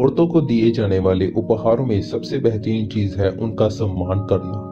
औरतों को दिए जाने वाले उपहारों में सबसे बेहतरीन चीज है उनका सम्मान करना।